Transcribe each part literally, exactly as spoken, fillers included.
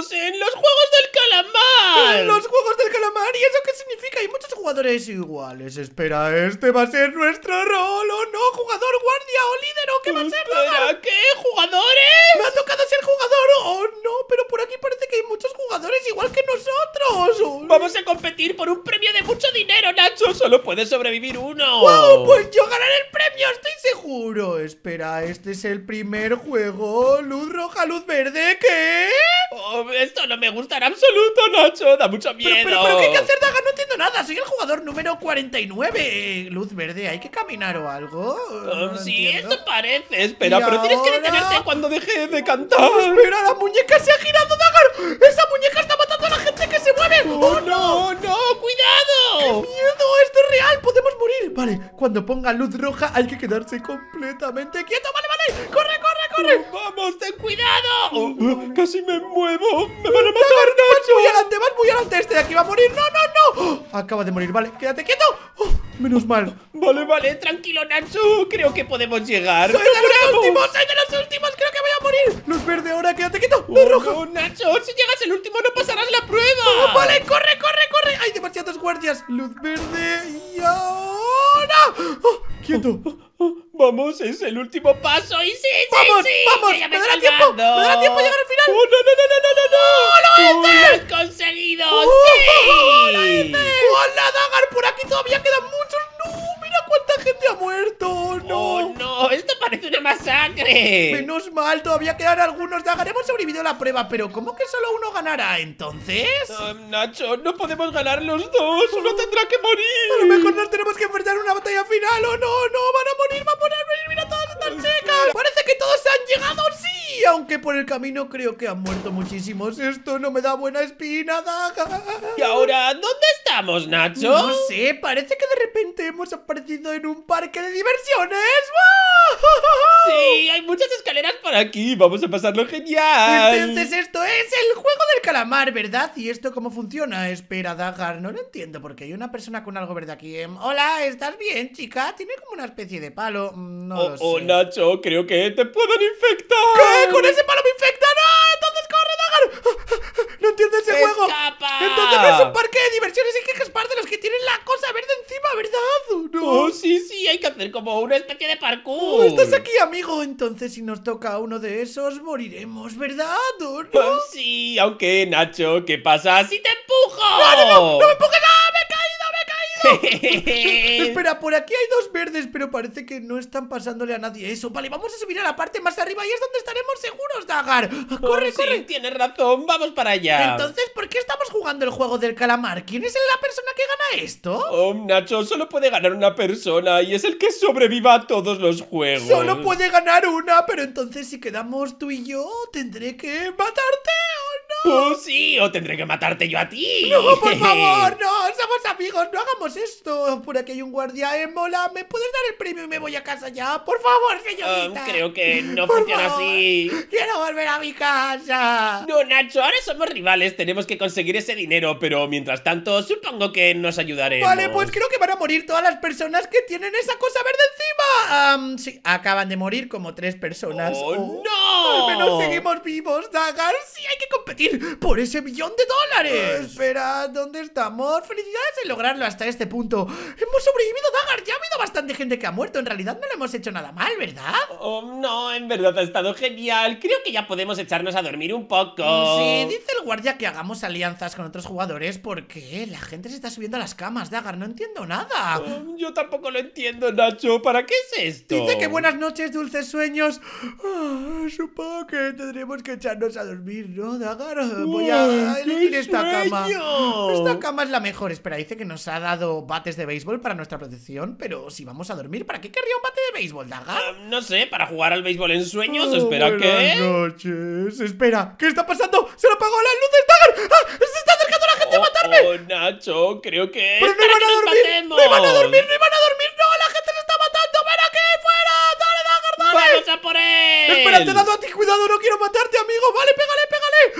estamos en los juegos del calamar. En los juegos del calamar. ¿Y eso qué significa? Hay muchos jugadores iguales. Espera, este va a ser nuestro rol. ¿O no? ¿Jugador, guardia o líder? ¿O qué va a ser? Espera, ¿qué? ¿Jugadores? Me ha tocado ser jugador. Oh, no, pero por aquí parece que hay muchos jugadores igual que nosotros. Vamos a competir por un premio de mucho dinero, Nacho. Solo puede sobrevivir uno. ¡Wow! Pues yo ganaré el premio, estoy seguro. Espera, este es el primer juego. Luz roja, luz verde, ¿qué? Oh, esto no me gusta en absoluto, Nacho. Da mucho miedo. Pero, pero, pero ¿qué hay que hacer, Daga? No entiendo nada. Soy el jugador número cuarenta y nueve. Luz verde, ¿hay que caminar o algo? Oh, no sí, entiendo. Eso parece. Espera, pero ahora tienes que detenerte cuando deje de cantar. Oh, espera, la muñeca se ha girado, Dagar. Esa muñeca está matando a la gente que se mueve. Oh, oh no, no, no, cuidado. ¡Qué miedo! Esto es real, podemos morir. Vale, cuando ponga luz roja hay que quedarse completamente quieto. Vale, vale, corre, corre, corre. Vamos, ten cuidado. Oh, oh, casi me muevo. Me van a matar, Nacho. Vas muy adelante, vas muy adelante. Este de aquí va a morir. No, no, no. Oh, acaba de morir, vale, quédate quieto. Oh, menos mal. Vale, vale, tranquilo, Nacho. Creo que podemos llegar. Soy de los últimos, soy de los últimos. Creo que voy a morir. Luz verde ahora, quédate quieto. Luz oh, roja. No, Nacho, si llegas el último no pasarás la prueba. Oh, vale, corre, corre, corre. Hay demasiados guardias. Luz verde y ahora. Oh, quieto. Oh, oh. Vamos, es el último paso. Y sí, sí, vamos, sí, vamos. Me, me dará tiempo, me dará tiempo a llegar al final. Oh, no, no, no, no, no, no. ¡Oh, lo hice! ¡Lo has conseguido! Oh, ¡sí! Oh, ¡lo hice! ¡Hola, Dagar! Por aquí todavía quedan muchos. ¡No! ¡Mira cuánta gente ha muerto! ¡No! Oh, no, esto parece una masacre. Menos mal, todavía quedan algunos. Dagar, hemos sobrevivido la prueba, pero ¿cómo que solo uno ganará entonces? Um, Nacho, no podemos ganar los dos. Uno oh. tendrá que morir. A lo mejor nos tenemos que enfrentar a una batalla final. ¡Oh, no, no! ¡Van a morir! ¡Va a poner! ¡Mira todas estas chicas! ¡Parece que todos se han llegado! ¡Sí! Aunque por el camino creo que han muerto muchísimos. Esto no me da buena espina, Daga. ¿Y ahora dónde estamos, Nacho? No sé, parece que de repente hemos aparecido en un parque de diversiones. ¡Wow! Sí, hay muchas escaleras por aquí. Vamos a pasarlo genial. Entonces esto es el juego del calamar, ¿verdad? ¿Y esto cómo funciona? Espera, Dagar, no lo entiendo porque hay una persona con algo verde aquí. Hola, ¿estás bien, chica? Tiene como una especie de palo, no oh, lo sé. Oh, Nacho, creo que te pueden infectar. ¿Qué? ¿Con ese palo me infectan? ¡No! ¡Entonces corre, Dagar! ¡No entiendo ese juego! ¡Escapa! Entonces no es un parque de diversiones, hay que escapar de los que tienen la cosa verde encima, ¿verdad? ¿No? Oh, sí, sí, hay que hacer como una especie de parkour. Oh, estás aquí, amigo. Entonces si nos toca uno de esos, moriremos, ¿verdad? ¿No? Oh, sí, aunque, Nacho, ¿qué pasa si te empujo? ¡No, no, no! ¡No me empujes! ¡Ah, me caí! Espera, por aquí hay dos verdes, pero parece que no están pasándole a nadie eso. Vale, vamos a subir a la parte más arriba y es donde estaremos seguros, Dagar. Corre, oh, corre. Sí, tienes razón, vamos para allá. Entonces, ¿por qué estamos jugando el juego del calamar? ¿Quién es la persona que gana esto? Oh, Nacho, solo puede ganar una persona y es el que sobreviva a todos los juegos. Solo puede ganar una, pero entonces si quedamos tú y yo, tendré que matarte. Oh, sí, o tendré que matarte yo a ti. No, por favor, no, somos amigos, no hagamos esto. Por aquí hay un guardia, eh, mola. ¿Me puedes dar el premio y me voy a casa ya? Por favor, señorita. um, Creo que no por funciona favor. así. Quiero volver a mi casa. No, Nacho, ahora somos rivales. Tenemos que conseguir ese dinero, pero mientras tanto supongo que nos ayudaremos. Vale, pues creo que van a morir todas las personas que tienen esa cosa verde encima. um, Sí, acaban de morir como tres personas. Oh, oh, no. Al menos seguimos vivos, Dagar. Sí, hay que competir por ese millón de dólares. Pues... Espera, ¿dónde estamos? Felicidades en lograrlo hasta este punto. Hemos sobrevivido, Dagar, ya ha habido bastante gente que ha muerto. En realidad no le hemos hecho nada mal, ¿verdad? Oh, no, en verdad ha estado genial. Creo que ya podemos echarnos a dormir un poco. Sí, dice el guardia que hagamos alianzas con otros jugadores porque la gente se está subiendo a las camas, Dagar, no entiendo nada. Oh, yo tampoco lo entiendo, Nacho, ¿para qué es esto? Dice que buenas noches, dulces sueños. Oh, supongo que tendremos que echarnos a dormir, ¿no, Dagar? Voy a elegir esta cama. Esta cama es la mejor. Espera, dice que nos ha dado bates de béisbol para nuestra protección, pero si vamos a dormir, ¿para qué querría un bate de béisbol, Dagar? Uh, no sé, para jugar al béisbol en sueños. Oh, espera, ¿qué? Buenas noches. Espera, ¿qué está pasando? ¡Se le apagó las luces, Dagar! ¡Ah! ¡Se está acercando la gente oh, a matarme! Oh, Nacho, creo que... ¡Pero no iban a dormir! ¡No iban a dormir! ¡No iban a dormir! ¡No! ¡La gente se está matando! ¡Ven aquí! ¡Fuera! ¡Dale, Dagar, dale! ¡Vamos a por él! Espera, te he dado a ti. Cuidado, no quiero matarte, amigo. Vale, pégale,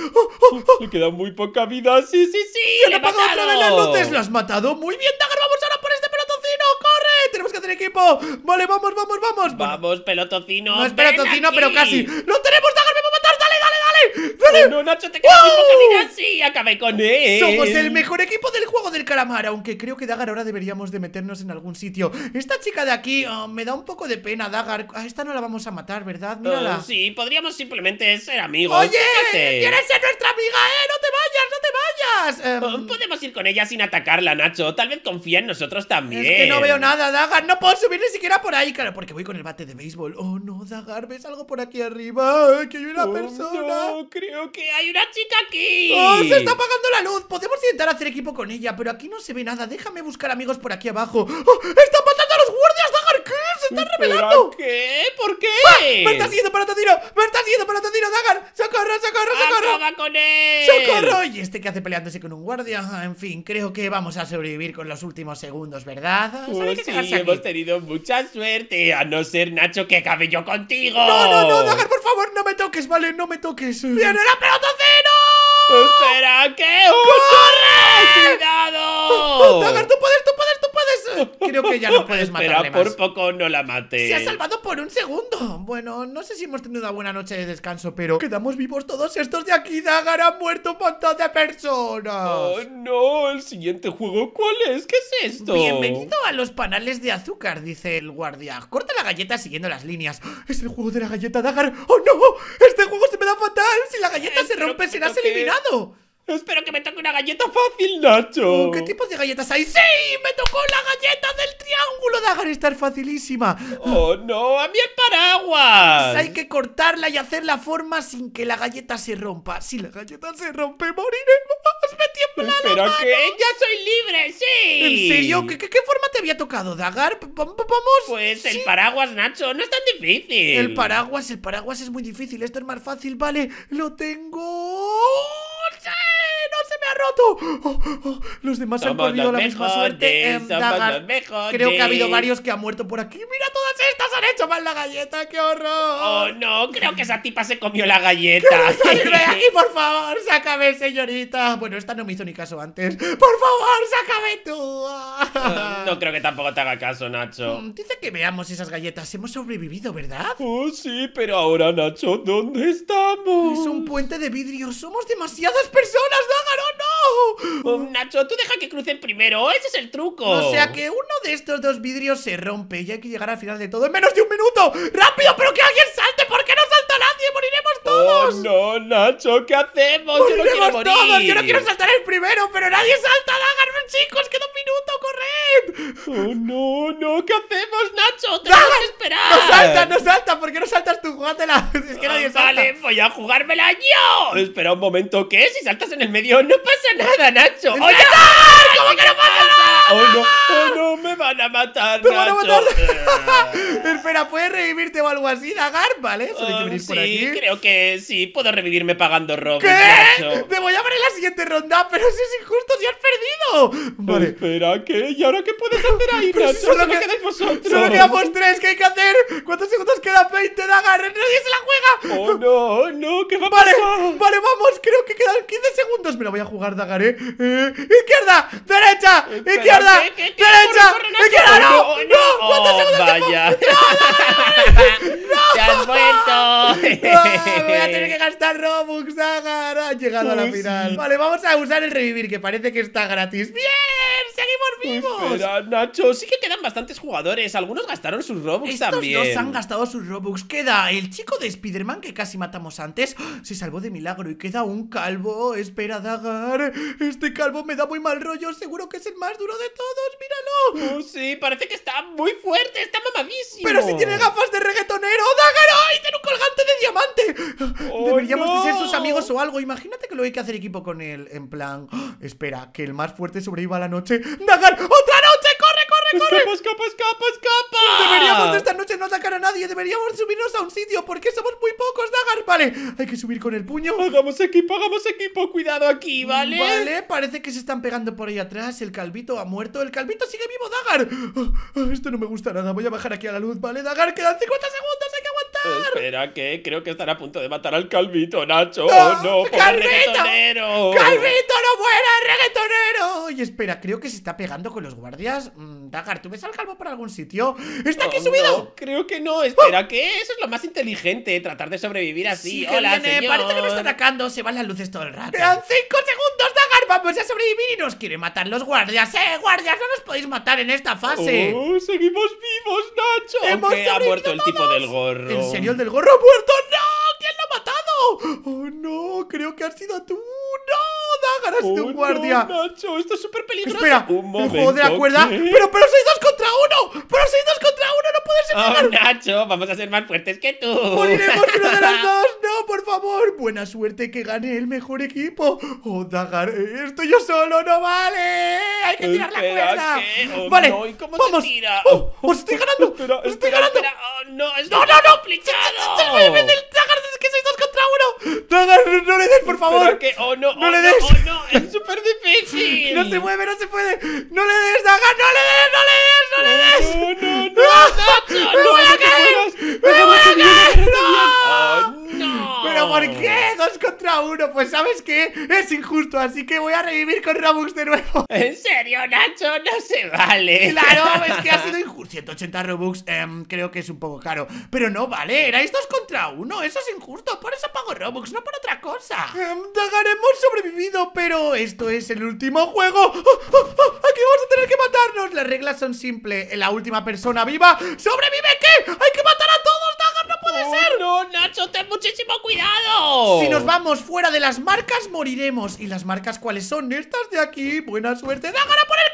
pégale. Oh, oh, oh. Le queda muy poca vida. Sí, sí, sí. Se le ha apagado otra vez las luces. Lo has matado. Muy bien, Dagar. Vamos ahora por este pelotocino. ¡Corre! Tenemos que hacer equipo. Vale, vamos, vamos, vamos. Vamos, pelotocino. No es pelotocino, pero casi. ¡Lo tenemos, Dagar! ¡Me va a matar! ¡Dale, dale, dale! ¡Dale! ¡Dale! Oh, no, Nacho, te quedas ¡wow! con así. Acabé con él. Somos el mejor equipo del juego del calamar. Aunque creo que Dagar ahora deberíamos de meternos en algún sitio. Esta chica de aquí oh, me da un poco de pena, Dagar. A esta no la vamos a matar, ¿verdad? Mírala. Oh, sí, podríamos simplemente ser amigos. Oye, fíjate. ¿Quieres ser nuestra amiga, eh? ¡No te vayas, no te vayas! Um, Podemos ir con ella sin atacarla, Nacho. Tal vez confía en nosotros también. Es que no veo nada, Dagar. No puedo subir ni siquiera por ahí. Claro, porque voy con el bate de béisbol. Oh, no, Dagar, ¿ves algo por aquí arriba? Ay, que hay una oh, persona. No, creo que hay una chica aquí. Oh, se está apagando la luz. Podemos intentar hacer equipo con ella, pero aquí no se ve nada. Déjame buscar amigos por aquí abajo. Oh, ¡está matando a los guardias, Dagar! ¿Qué? ¡Se está revelando! ¿Qué? ¿Por qué? Ah, ¡me está haciendo para tu tiro! ¡Me está haciendo para tu tiro, Dagar! ¡Socorro, socorro, socorro! ¡Acaba con él! ¡Socorro! ¿Y este que hace peleándose con un guardia? En fin, creo que vamos a sobrevivir con los últimos segundos, ¿verdad? Oh, sí, que hemos tenido mucha suerte. A no ser, Nacho, que acabe yo contigo. ¡No, no, no, Dagar, por favor! ¡No me toques, vale! ¡No me toques! ¡Viene la pelota cero! ¡Espera, que corre! ¡Cuidado! ¡Dagar, tú puedes, tú puedes, tú puedes! Creo que ya no puedes matarle más. Espera, por poco no la maté. Se ha salvado por un segundo. Bueno, no sé si hemos tenido una buena noche de descanso, pero quedamos vivos todos estos de aquí. Dagar, han muerto un montón de personas. Oh, no, el siguiente juego, ¿cuál es? ¿Qué es esto? Bienvenido a los panales de azúcar, dice el guardia. Corta la galleta siguiendo las líneas. Es el juego de la galleta, Dagar. ¡Oh, no! Este juego se me da fatal. Si la galleta eh, se rompe, serás eliminado. Espero que me toque una galleta fácil, Nacho. ¿Qué tipo de galletas hay? ¡Sí! ¡Me tocó la galleta del triángulo, Dagar! ¡Está facilísima! ¡Oh, no! ¡A mí el paraguas! Hay que cortarla y hacer la forma sin que la galleta se rompa. Si la galleta se rompe, moriremos. ¡Me tiembla la mano! ¡Pero que ya soy libre! ¡Sí! ¿En serio? ¿Qué, qué, qué forma te había tocado, Dagar? ¿Vamos? Pues ¿sí? El paraguas, Nacho. No es tan difícil. El paraguas, el paraguas es muy difícil. Esto es más fácil. Vale, lo tengo... ¡Sí! ¡No se me ha roto! Oh, oh, los demás somos han corrido la mejores, misma suerte. Eh, Dagar, creo que ha habido varios que han muerto por aquí. ¡Mira, todas estas han hecho mal la galleta! ¡Qué horror! ¡Oh, no! Creo que esa tipa se comió la galleta. ¡Salirme de aquí, por favor! ¡Sácame, señorita! Bueno, esta no me hizo ni caso antes. ¡Por favor, sácame tú! uh, no creo que tampoco te haga caso, Nacho. Mm, dice que veamos esas galletas. Hemos sobrevivido, ¿verdad? Oh, sí, pero ahora, Nacho, ¿dónde estamos? Es un puente de vidrio. Somos demasiadas personas, Dagar, ¡oh, no! Oh, Nacho, tú deja que crucen primero, ese es el truco. O sea que uno de estos dos vidrios se rompe y hay que llegar al final de todo en menos de un minuto. ¡Rápido, pero que alguien salte! ¿Por qué no salta nadie? ¡Moriremos todos! Oh, no, Nacho, ¿qué hacemos? ¡Moriremos yo no quiero todos! Morir. Yo no quiero saltar el primero, pero nadie salta, Dagar, chicos, queda un minuto, corred. ¡Oh, no, no! ¿Qué hacemos, Nacho? ¡Tenemos que esperar! ¡No salta, no salta! ¿Por qué no saltas tú? ¡Jugátela! Es que oh, nadie salta. Vale, voy a jugármela yo. Espera un momento, ¿qué? Si saltas en el medio no pasa nada, Nacho. ¡Oye, Dagar! ¿Cómo que no pasa nada? ¡Oh, no! ¡Oh, no! ¡Me van a matar, Nacho! Van a matar. Espera, ¿puedes revivirte o algo así, Dagar? Vale, solo hay que venir um, sí, por aquí. Creo que sí, puedo revivirme pagando Robux, Nacho. Te voy a ver en la siguiente ronda, pero si es injusto, si has perdido. Vale. Espera, ¿qué? ¿Y ahora qué puedes hacer ahí, Nacho? Solo que... quedáis vosotros. Solo quedamos tres, ¿qué hay que hacer? ¿Cuántos segundos quedan? veinte, Dagar. ¡Nadie se la juega! ¡Oh, no! ¡No! ¿Qué va a vale, pasar? Vale, vamos, creo que quedan quince segundos. Me la voy a jugar, Dagar, ¿eh? eh izquierda, derecha, espera, izquierda, ¿qué, qué, qué, derecha, corre, corre, izquierda, no, no, no. ¿Cuántos oh, segundos vaya. Te ¡no, no, no! ¡Te has muerto! Ah, voy a tener que gastar Robux, Dagar. Ha llegado oh, a la final. Sí. Vale, vamos a usar el revivir, que parece que está gratis. ¡Bien! ¡Seguimos vivos! Espera, Nacho, sí que quedan bastantes jugadores. Algunos gastaron sus Robux Estos también. Estos dos han gastado sus Robux. Queda el chico de Spiderman, que casi matamos antes. Se salvó de milagro y queda un calvo. Espera, Dagar. Este calvo me da muy mal rollo. Seguro que es el más duro de todos. ¡Míralo! Oh, sí, parece que está muy fuerte. Está mamadísimo. ¡Pero si tiene gafas de reggaetonero! ¡Dagar! ¡Ay! ¡Tiene un colgante de diamante! Oh, Deberíamos no. de ser sus amigos o algo. Imagínate que lo hay que hacer equipo con él. En plan... ¡Oh! Espera, que el más fuerte sobreviva a la noche. ¡Dagar! ¡Otra noche! ¡Corre, corre, corre! ¡Escapa, escapa, escapa, escapa! Deberíamos de esta noche no atacar a nadie. Deberíamos subirnos a un sitio porque somos muy pocos, Dagar. Vale, hay que subir con el puño. Hagamos equipo, hagamos equipo. Cuidado aquí, ¿vale? Vale, parece que se están pegando por ahí atrás. El calvito ha muerto. El calvito sigue vivo, Dagar. Oh, oh, esto no me gusta nada. Voy a bajar aquí a la luz, ¿vale, Dagar? Quedan cincuenta segundos, hay que aguantar. Espera, que creo que están a punto de matar al calvito, Nacho. ¡Oh, no! ¡Por ¡Calvito! Reggaetonero. ¡Calvito, no muera, reggaetonero! Y espera, creo que se está pegando con los guardias. Mm, Dagar, ¿tú ves al calvo por algún sitio? ¡Está aquí oh, subido! No, creo que no. Espera, oh. ¿qué? Eso es lo más inteligente, tratar de sobrevivir así. Sí, que Hola, viene. Señor. Parece que me está atacando. Se van las luces todo el rato. ¡Vean cinco segundos, Dagar! ¡Vamos a sobrevivir y nos quieren matar los guardias! ¡Eh, guardias! ¡No nos podéis matar en esta fase! Oh, ¡seguimos vivos, Nacho! ¡Hemos sobrevivido! ¡Ha muerto el todos. tipo del gorro! ¿En serio el del gorro ha muerto? ¡No! ¿Quién lo ha matado? ¡Oh, no! Creo que has sido tú. ¡No! ¡Dagar, has sido oh, un guardia! No, Nacho, esto es súper peligroso. Espera, un momento, el juego de la cuerda. ¿Qué? ¡Pero, pero sois dos contra uno! ¡Pero sois dos contra uno! ¡No puedes ser! ¡Oh, pegar. Nacho! ¡Vamos a ser más fuertes que tú! ¡Moriremos uno de los dos! ¡No, por favor! ¡Buena suerte que gane el mejor equipo! ¡Oh, Dagar! ¡Esto yo solo no vale! ¡Hay que tirar espera, la cuerda! ¿Qué? Oh, ¡Vale! No, ¿y cómo ¡Vamos! Se tira? Oh, ¡Os estoy ganando! Espera, ¡Os estoy espera, ganando! Espera. ¡Oh, no! Es ¡No, no, no! ¡Pinchado! ¡Que sois dos contra uno! ¡Dagar, no, no le des, por favor! Que, ¡Oh, no! ¡No oh, le des! ¡Oh, no! ¡Es súper difícil! ¡No se mueve, no se puede! ¡No le des, Dagar! ¡No le des, no le des, no le des! ¡No, no, no! ¡No, no! ¡Me voy a caer! ¡Me voy a caer! ¡No! ¡No! ¿Pero por qué? ¿Dos contra uno? Pues ¿sabes qué? Es injusto, así que voy a revivir con Robux de nuevo. ¿En serio, Nacho? No se vale. Claro, es que ha sido injusto. ciento ochenta Robux, eh, creo que es un poco caro. Pero no vale, erais dos contra uno. Eso es injusto, por eso pago Robux, no por otra cosa. eh, Dagar, hemos sobrevivido, pero esto es el último juego. oh, oh, oh, Aquí vamos a tener que matarnos. Las reglas son simples, la última persona viva sobrevive. ¿Qué? ¡Hay que matar a todos, Dagar! ¡No puede oh, ser! No, Nacho, ten muchísimo cuidado. Si nos vamos fuera de las marcas, moriremos. ¿Y las marcas cuáles son? Estas de aquí. Buena suerte, Dagar, a por el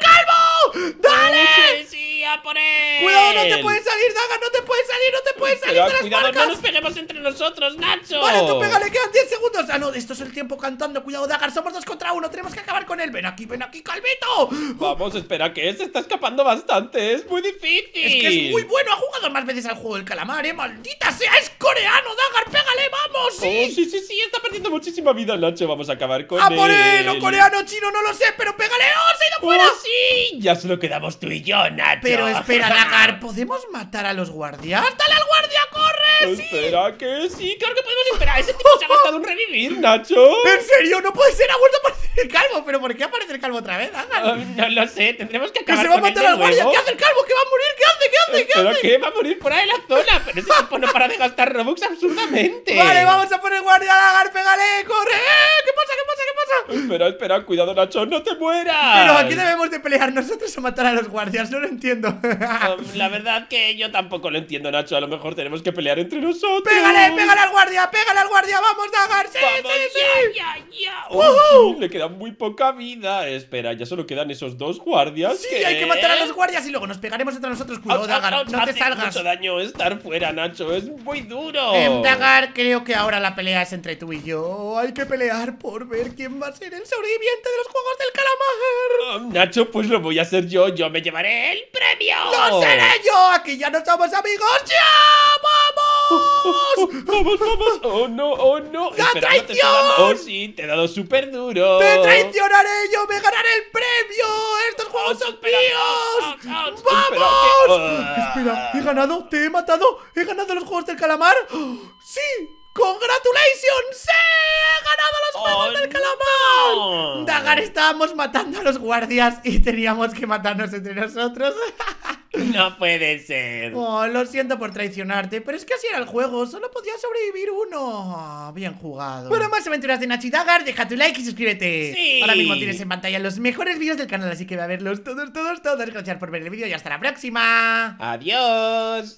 calvo. ¡Dale! Oh, sí, sí, a por él. Cuidado, no te puedes salir, Dagar, no te puedes salir, no te puedes salir Pero, de las cuidado, marcas. No nos peguemos entre nosotros, Nacho. Vale, tú pégale, quedan diez segundos. Ah, no, esto es el tiempo cantando. Cuidado, Dagar, somos dos contra uno, tenemos que acabar con él. Ven aquí, ven aquí, calvito. Vamos, espera, que se está escapando bastante. Es muy difícil. Es que es muy bueno, ha jugado más veces al juego del calamar, eh, maldita sea, es coreano, Dagar, pégale, vamos, sí. Oh, sí, sí, sí, está perdiendo muchísima vida, Nacho, vamos a acabar con ah, él. ¡A por él! O coreano, chino, no lo sé, pero pégale, oh, se ha ido fuera. Oh, sí, ya se lo quedamos tú y yo, Nacho. Pero espera, Dagar, ¿podemos matar a los guardias? ¡Dale al guardia, corre! Sí. Espera, que sí, claro que podemos esperar. Ese tipo se ha gastado un revivir, Nacho. ¿En serio? No puede ser, ha vuelto a aparecer el calvo. ¿Pero por qué aparece el calvo otra vez, Dagar? Uh, no lo sé, tendremos que acabar. ¿Que se va a matar al guardia? ¿Qué hace el calvo? ¿Qué va a morir? ¿Qué hace? ¿Qué hace? ¿Qué hace? ¿Pero qué? Va a morir fuera de la zona. Pero ese tipo no para de gastar Robux absurdamente. Vale, vamos a por el guardia, Dagar, pégale, corre. ¿Qué pasa? ¿Qué pasa? ¿Qué pasa? Espera, espera, cuidado, Nacho, no te mueras. Pero aquí debemos de pelear nosotros o matar a los guardias, no lo entiendo. um, La verdad que yo tampoco lo entiendo, Nacho. A lo mejor tenemos que pelear entre nosotros. ¡Pégale, pégale al guardia, pégale al guardia! ¡Vamos, Dagar! ¡Sí, vamos, sí, sí! Ya, ya, ya. Oh, uh-huh. sí, le queda muy poca vida. Espera, ya solo quedan esos dos guardias. Sí, que... hay que matar a los guardias y luego nos pegaremos entre nosotros. Cuidado, Dagar, ouch, ouch, no te salgas. Mucho daño estar fuera, Nacho, es muy duro. eh, Dagar, creo que ahora la pelea es entre tú y yo. Hay que pelear por ver quién va a ser el sobreviviente de los juegos del calamar. oh, Nacho, pues lo voy a hacer yo. Yo me llevaré el premio. ¡Lo seré yo! ¡Aquí ya no somos amigos! ¡Ya! ¡Vamos! ¡Vamos, vamos! ¡Oh, no, oh, no! ¡La Espera, traición! No te estoy dando... ¡Oh, sí! ¡Te he dado súper duro! ¡Te traicionaré yo! ¡Me ganaré el premio! ¡Estos juegos oh, son espera, míos! Oh, oh, oh, ¡Vamos! Espera, que... Espera, he ganado, te he matado. ¡He ganado los juegos del calamar! ¡Sí! ¡Congratulations! ¡Sí! ¡He ganado los juegos oh, del calamar! No. Dagar, estábamos matando a los guardias y teníamos que matarnos entre nosotros. No puede ser. Oh, lo siento por traicionarte, pero es que así era el juego. Solo podía sobrevivir uno. Oh, bien jugado. Bueno, más aventuras de Nacho y Dagar. Deja tu like y suscríbete. Sí. Ahora mismo tienes en pantalla los mejores vídeos del canal, así que ve a verlos todos, todos, todos. Gracias por ver el vídeo y hasta la próxima. Adiós.